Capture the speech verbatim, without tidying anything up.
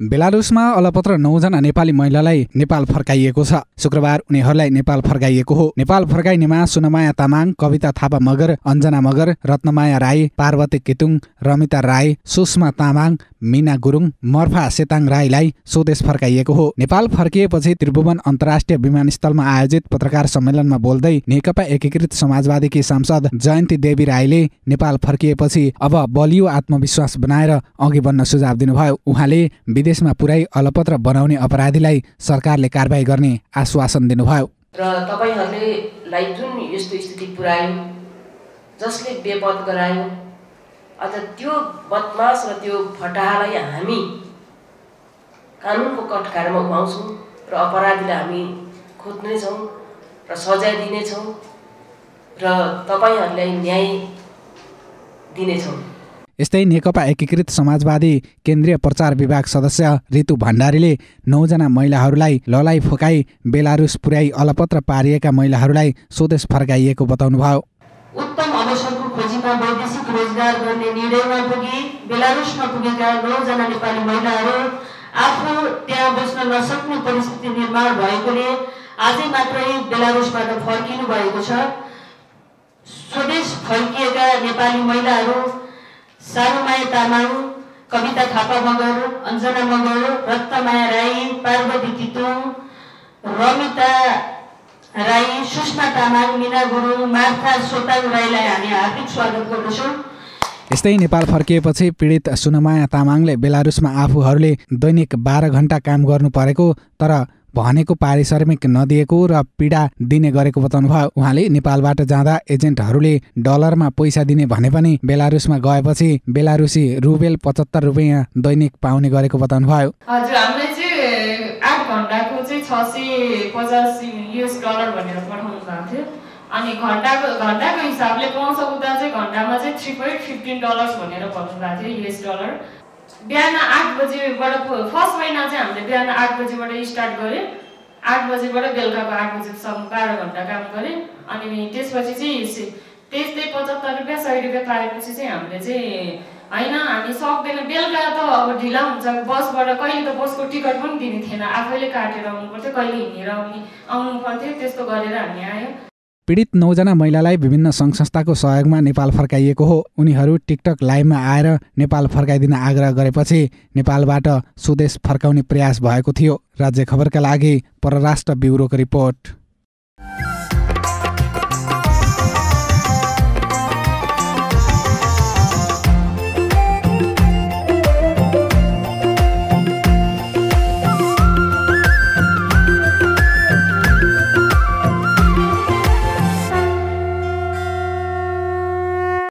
बेलारुसमा अलपत्र नौ जना नेपाली महिलालाई नेपाल फर्काइएको छ। शुक्रबार उनीहरूलाई नेपाल फर्काइएको हो। नेपाल फर्काइनेमा सुनमाया तामाङ, कविता थापा मगर, अञ्जना मगर, रत्नमाया राई, पार्वती केतुङ, रमिता राई, सुषमा तामाङ, मीना गुरुङ, मर्फा सेताङ राईलाई स्वदेश फर्काइएको हो। नेपाल फर्किएपछि त्रिभुवन अन्तर्राष्ट्रिय विमानस्थलमा आयोजित पत्रकार सम्मेलनमा बोल्दै नेकपा एकीकृत समाजवादीकी सांसद जयन्ती देवी राईले नेपाल फर्किएपछि अब बलियो आत्मविश्वास बनाएर अघि बढ्न सुझाव दिनुभयो। उहाँले देशमा पुराई अलपत्र बनाउने अपराधीलाई सरकारले कारबाही गर्ने आश्वासन दिनुभयो। र तपाईहरुले जुन यस्तो स्थिति पुर्यायो, जसले बेपत गरायो, अझ त्यो बदमाश र त्यो फटाहालाई हामी कानुनको कठघारमा उभाउँछौं र अपराधीलाई हामी खोज्ने छौं र सजाय दिने छौं र तपाईहरुले न्याय दिने छौं। यस्तै नेकपा एकीकृत समाजवादी केन्द्रीय प्रचार विभाग सदस्य ऋतु भण्डारीले नौ जना महिलाहरूलाई ललाई फुकाई बेलारुस पुर्याई अलपत्र पारिएका महिलाहरूलाई स्वदेश फर्काइएको बताउनुभयो। उत्तम अवसरको खोजीमा वैदेशिक रोजगार गर्ने निर्णयमा पुगी बेलारुसमा पुगेका नौ जना नेपाली महिलाहरू आफू त्यहाँ बस्न नसक्ने परिस्थिति निर्माण भएकोले आजै मात्रै बेलारुसबाट फर्किनु भएको छ। स्वदेश फर्किएका नेपाली महिलाहरू सारुमाया तामाङ, कविता थापा मगर, अञ्जना मगर, रत्नमाया राई, पार्वती केतुङ, रमिता राई, सुषमा तामाङ, मीना गुरुङ, मार्था सोताङ राईलाई हामी हार्दिक स्वागत गर्दछौँ। यस्तै नेपाल फर्किएपछि पीडित सुनमाया तामाङले बेलारुसमा आफूहरूले दैनिक बाह्र घण्टा काम गर्नु परेको तर भनेको पारिश्रमिक नदिएको र पीडा दिने गरेको बताउनुभयो। उहाँले नेपालबाट जाँदा एजेन्टहरूले डलरमा पैसा दिने भने पनि बेलारुसमा गएपछि बेलारुसी रुबेल पचहत्तर रुपियाँ दैनिक पाउने गरेको बताउनुभयो। हजुर, हामीले चाहिँ आठ घण्टाको चाहिँ छ सय पचास युएस डलर भनेर पठाउनु जान्थ्यो। अनि घण्टाको घण्टाको हिसाबले पाउँछ उता चाहिँ घण्टामा चाहिँ थ्री पोइन्ट फिफ्टिन डलर्स भनेर भन्नु भएको थियो युएस डलर। बिहान आठ बजेबाट फर्स्ट महिना चाहिँ हामीले बिहान आठ बजेबाट स्टार्ट गऱ्यौँ। आठ बजेबाट बेलुकाको आठ बजेसम्म बाह्र घन्टा काम गऱ्यौँ। अनि त्यसपछि चाहिँ त्यस्तै पचहत्तर रुपियाँ सय रुपियाँ पाएपछि चाहिँ हामीले चाहिँ होइन हामी सक्दैन, बेलुका त अब ढिला हुन्छ। बसबाट कहिले त बसको टिकट पनि दिने थिएन, आफैले काटेर आउनु पर्थ्यो, कहिले हिँडेर आउने आउनु पर्थ्यो। त्यस्तो गरेर हामी आयौँ। पीडित नौजना महिलालाई विभिन्न सङ्घ संस्थाको सहयोगमा नेपाल फर्काइएको हो। उनीहरू टिकटक लाइभमा आएर नेपाल फर्काइदिन आग्रह गरेपछि नेपालबाट स्वदेश फर्काउने प्रयास भएको थियो। राज्य खबरका लागि परराष्ट्र ब्युरोको रिपोर्ट।